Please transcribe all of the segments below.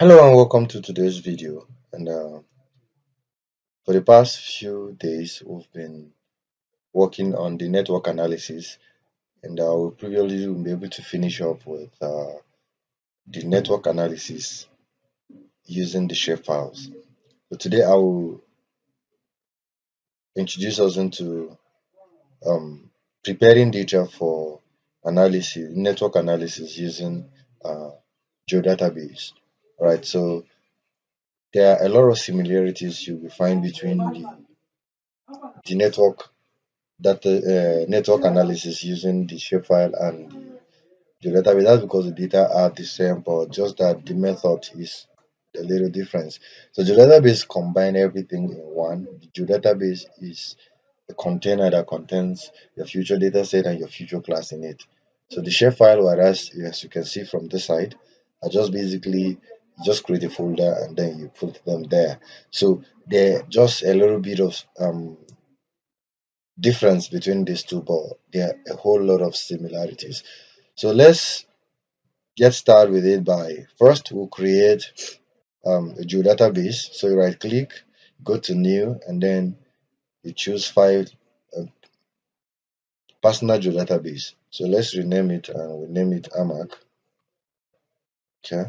Hello and welcome to today's video. And for the past few days we've been working on the network analysis, and we previously will be able to finish up with the network analysis using the shapefiles. So today I will introduce us into preparing data for analysis, network analysis using geodatabase. Right, so there are a lot of similarities you will find between the network analysis using the shapefile and the geodatabase. That's because the data are the same, but just that the method is a little different. So geodatabase combine everything in one. The geodatabase is a container that contains your future data set and your future class in it. So the shapefile, whereas as you can see from this side, are just basically just create a folder and then you put them there. So they're just a little bit of difference between these two, but there are a whole lot of similarities. So let's get started with it by first we'll create a geodatabase. So you right click, go to new, and then you choose file personal geodatabase. So let's rename it, and we'll name it AMAC. Okay.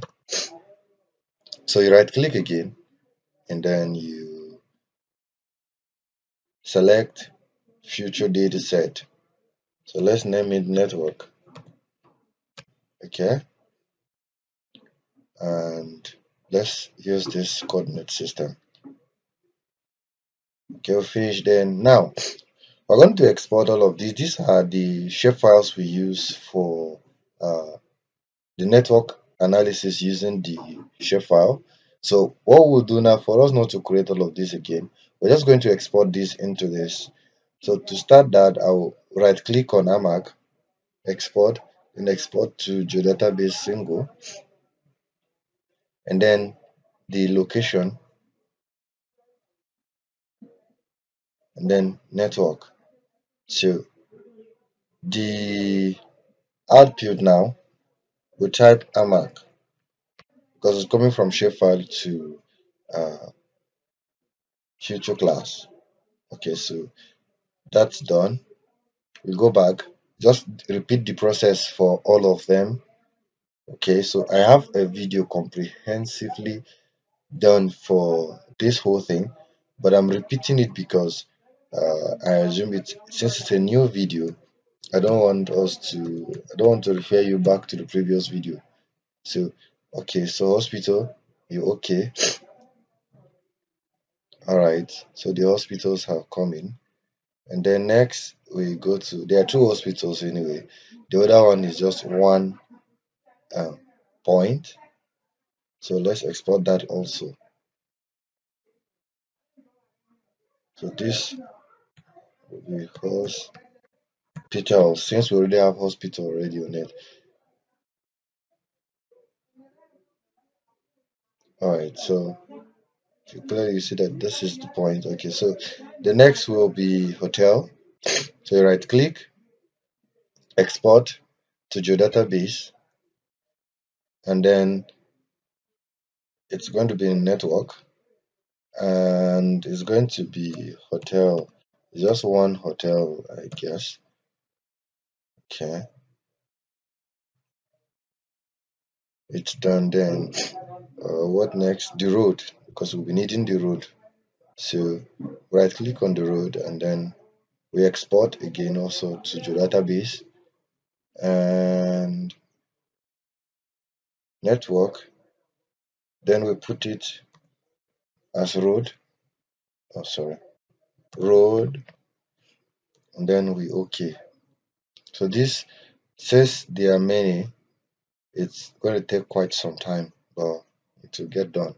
So you right click again, and then you select future data set. So let's name it network. Okay. And let's use this coordinate system. Okay, we'll finish then. Now we're going to export all of these. These are the shapefiles we use for the network analysis using the shapefile. So what we'll do now, for us not to create all of this again, we're just going to export this into this. So to start that, I'll right click on AMAC, export, and export to geodatabase single, and then the location, and then network. So the output now, we type AMAC because it's coming from shapefile to future class. Okay, so that's done. We'll go back, just repeat the process for all of them. Okay, so I have a video comprehensively done for this whole thing, but I'm repeating it because I assume it, since it's a new video, I don't want to refer you back to the previous video. So, okay, so hospital, you okay? All right, so the hospitals have come in. And then next, we go to, there are two hospitals anyway. The other one is just one point. So let's export that also. So this will be host. Hospital, since we already have hospital already on it. Alright, so clearly you see that this is the point. Okay, so the next will be hotel. So you right click, export to geodatabase, and then it's going to be in network, and it's going to be hotel, just one hotel, I guess. Okay, it's done then. What next? The road, because we'll be needing the road. So right click on the road, and then we export again also to geodatabase and network. Then we put it as road. Oh, sorry, road, and then we okay. So this says there are many. It's going to take quite some time, but it will get done.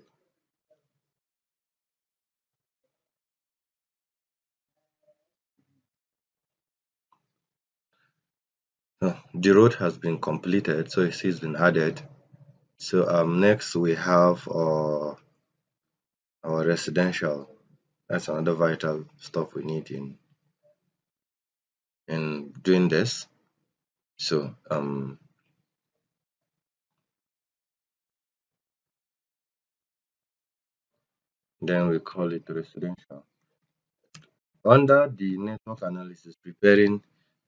The road has been completed, so it's been added. So next we have our residential. That's another vital stuff we need in doing this. So then we call it residential. Under the network analysis, preparing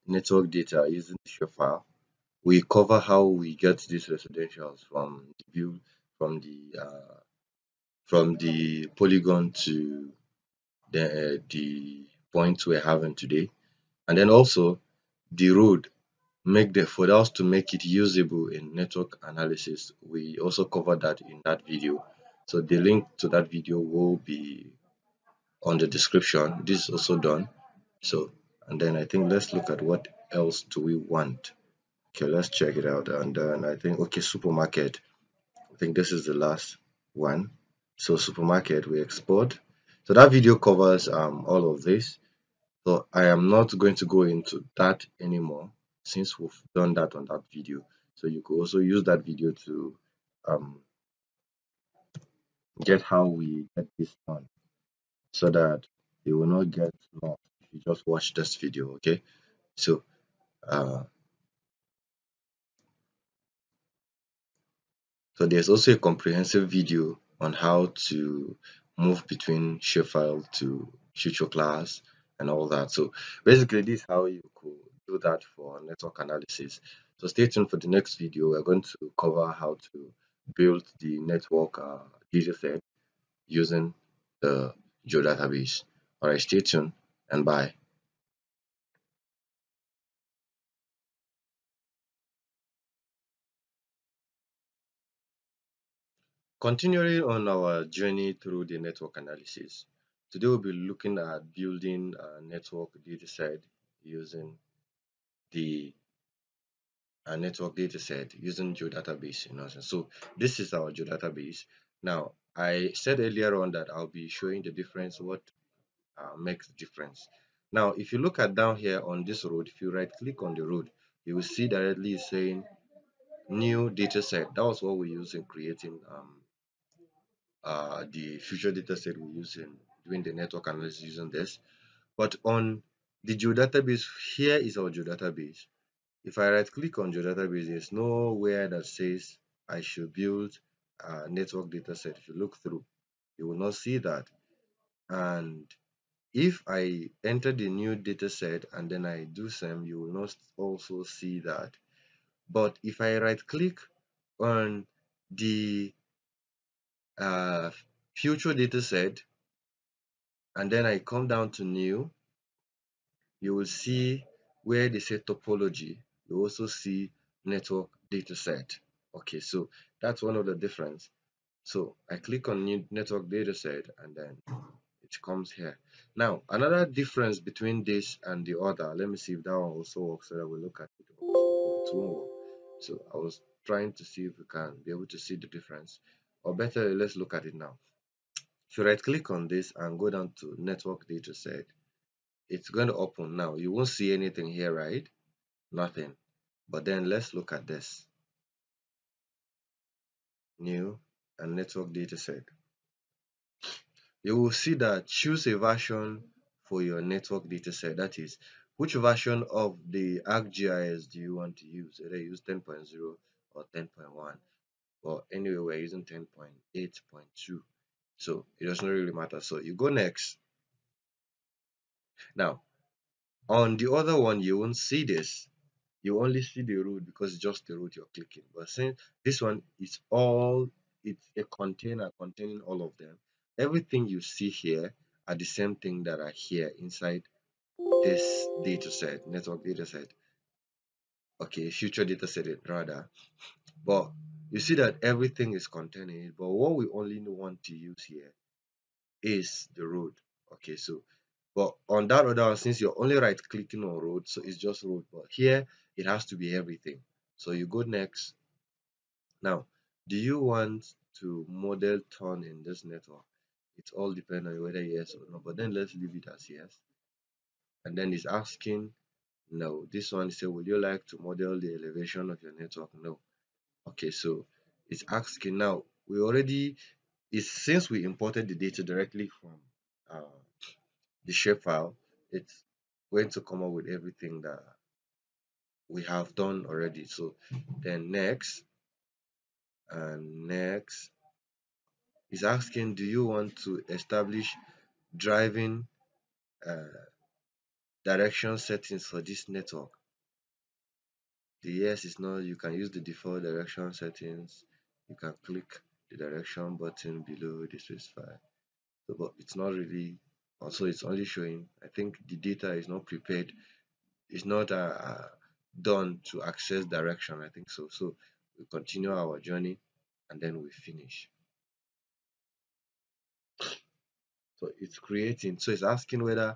network data using shapefile, we cover how we get these residentials from the build, from the polygon to the points we're having today, and then also the road. For us to make it usable in network analysis, we also cover that in that video. So the link to that video will be on the description. This is also done. So, and then I think let's look at what else do we want. Okay, let's check it out. And then I think, okay, supermarket. I think this is the last one. So supermarket, we export. So that video covers all of this. So I am not going to go into that anymore, since we've done that on that video. So you could also use that video to get how we get this done, so that you will not get lost if you just watch this video. Okay, so so there's also a comprehensive video on how to move between shapefile to future class and all that. So basically this is how you could do that for network analysis. So stay tuned for the next video. We're going to cover how to build the network dataset using the geodatabase. All right, stay tuned and bye. Continuing on our journey through the network analysis, today we'll be looking at building a network dataset using the network dataset using geodatabase. So this is our geodatabase. Now I said earlier on that I'll be showing the difference, what makes the difference. Now if you look at down here on this road, if you right click on the road, you will see directly saying new dataset. That was what we use in creating the future dataset we use in doing the network analysis using this. But on the geodatabase, here is our geodatabase. If I right click on geodatabase, there's nowhere that says I should build a network dataset. If you look through, you will not see that. And if I enter the new dataset and then I do some, you will not also see that. But if I right click on the future dataset and then I come down to new, you will see where they say topology, you also see network dataset. Okay, so that's one of the difference. So I click on new network dataset and then it comes here. Now another difference between this and the other, let me see if that one also works so that we look at it. It won't work. So I was trying to see if we can be able to see the difference, or better, let's look at it now. If you right click on this and go down to network dataset, it's going to open now. You won't see anything here, right? Nothing. But then let's look at this. New and network dataset. You will see that choose a version for your network dataset. That is, which version of the ArcGIS do you want to use? Either use 10.0 or 10.1. Or anyway, we're using 10.8.2. So it doesn't really matter. So you go next. Now on the other one you won't see this, you only see the road because it's just the road you're clicking. But since this one is all, it's a container containing all of them, everything you see here are the same thing that are here inside this dataset, network dataset. Okay, future dataset rather. But you see that everything is containing it, but what we only want to use here is the road. Okay, so but on that other one, since you're only right clicking on road, so it's just road. But here it has to be everything. So you go next. Now, do you want to model turn in this network? It's all depends on whether yes or no. But then let's leave it as yes. And then it's asking no. This one says, would you like to model the elevation of your network? No. Okay, so it's asking now. We already, it's since we imported the data directly from the shapefile, it's going to come up with everything that we have done already. So then next, and next, is asking, do you want to establish driving direction settings for this network? The yes is no. You can use the default direction settings. You can click the direction button below the shapefile. So, but it's not really, also it's only showing, I think the data is not prepared. It's not done to access direction, I think so. So we continue our journey and then we finish. So it's creating, so it's asking whether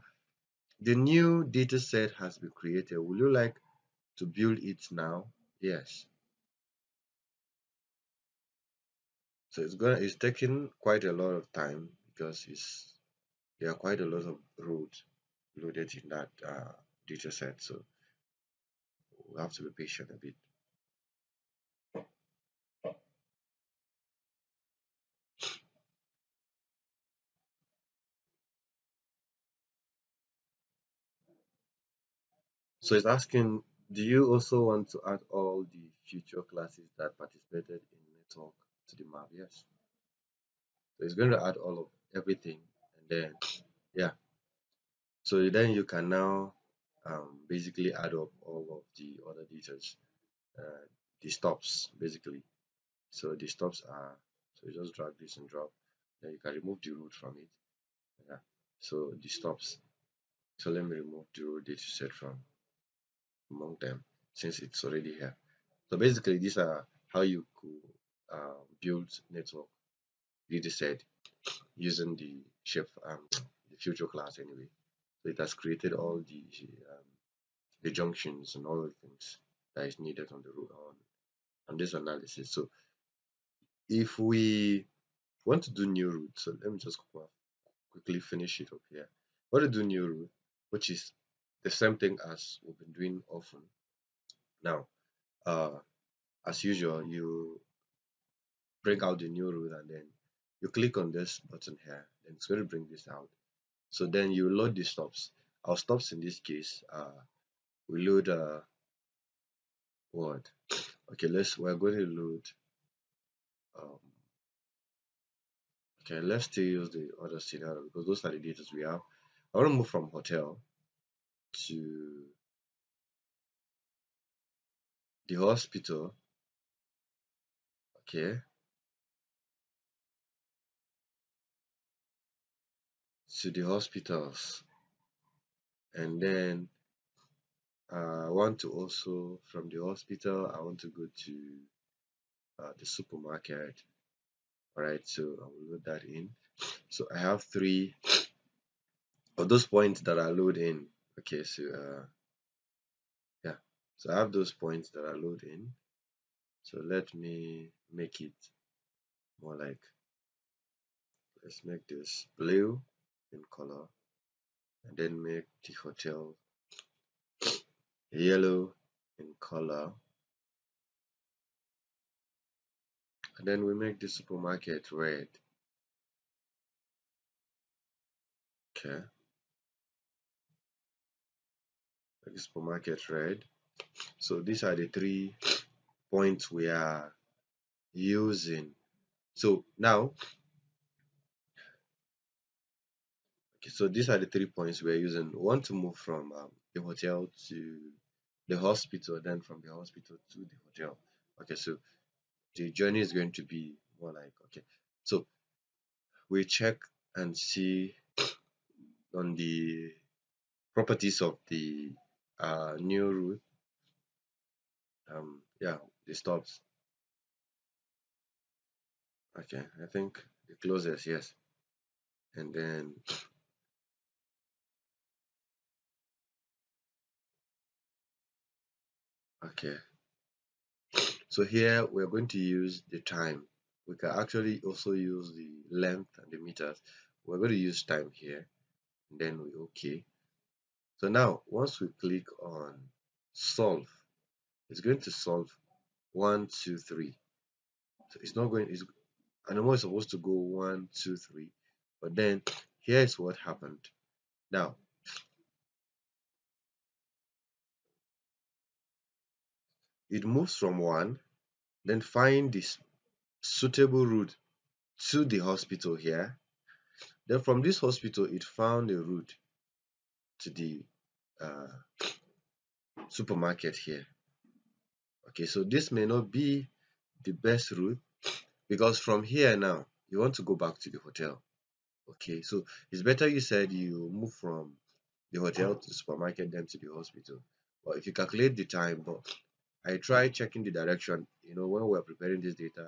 the new data set has been created. Would you like to build it now? Yes. So it's taking quite a lot of time because there are quite a lot of roads loaded in that data set. So we have to be patient a bit. So it's asking, do you also want to add all the future classes that participated in network to the map? Yes. So it's going to add all of everything, and then yeah. So then you can now basically add up all of the other details, the stops basically. So the stops are, so you just drag this and drop. Then you can remove the root from it. Yeah. So the stops. So let me remove the root data set from among them since it's already here. So basically these are how you could build network data set using the shape the future class anyway. So it has created all the junctions and all the things that is needed on the road on this analysis. So if we want to do new route, so let me just quickly finish it up here. What to do new route, which is the same thing as we've been doing often now. As usual, you bring out the new route and then you click on this button here, and it's going to bring this out. So then you load the stops. Our stops in this case, we load what? Okay, we're going to load. Okay, let's still use the other scenario because those are the data we have. I want to move from hotel to the hospital. Okay, to the hospitals, and then I want to also, from the hospital, I want to go to the supermarket. All right, so I will load that in. So I have three of those points that I load in. Okay, so yeah, so I have those points that I load in. So let me make it more like, let's make this blue in color, and then make the hotel yellow in color, and then we make the supermarket red. Okay, supermarket red. So these are the 3 points we are using. So now, okay, so these are the 3 points we are using. We want to move from the hotel to the hospital, then from the hospital to the hotel. Okay, so the journey is going to be more like, okay, so we check and see on the properties of the new route, yeah, the stops. Okay, I think the closest, yes, and then okay, so here we're going to use the time. We can actually also use the length and the meters. We're going to use time here, and then we okay. So now, once we click on solve, it's going to solve 1, 2, 3. So it's not going, I know it's supposed to go 1, 2, 3, but then here's what happened. Now, it moves from 1, then find this suitable route to the hospital here. Then from this hospital, it found a route to the supermarket here. Okay, so this may not be the best route, because from here now you want to go back to the hotel. Okay, so it's better you said you move from the hotel to the supermarket then to the hospital. But if you calculate the time, but I tried checking the direction. You know, when we're preparing this data,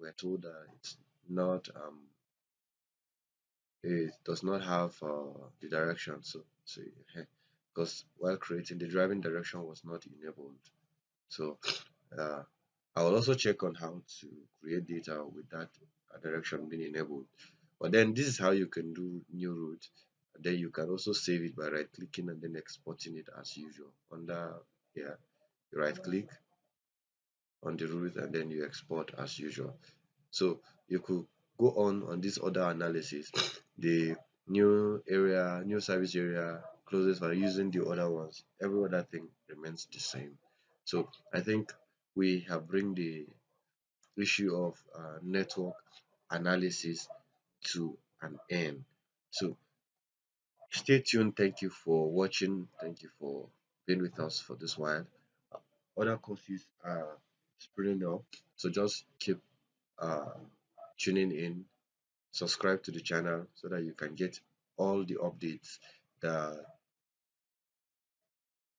we're told that it's not it does not have the direction. So because while creating, the driving direction was not enabled. So I will also check on how to create data with that direction being enabled. But then this is how you can do new route. And then you can also save it by right clicking and then exporting it as usual. Under here, you right click on the route and then you export as usual. So you could go on this other analysis, the new area, new service area, closest by using the other ones. Every other thing remains the same. So I think we have bring the issue of network analysis to an end. So stay tuned. Thank you for watching. Thank you for being with us for this while. Other courses are springing up, so just keep tuning in. Subscribe to the channel so that you can get all the updates that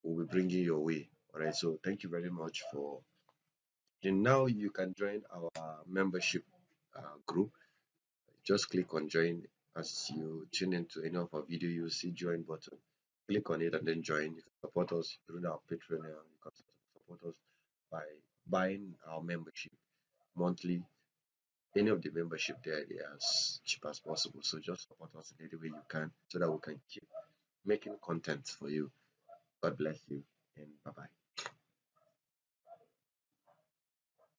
we'll be bringing your way. All right, so thank you very much for, and now you can join our membership group. Just click on join. As you tune into any of our video, you see join button. Click on it and then join. You can support us through our Patreon. You can support us by buying our membership monthly. Any of the membership there, they are as cheap as possible. So just support us in any way you can so that we can keep making content for you. God bless you and bye-bye.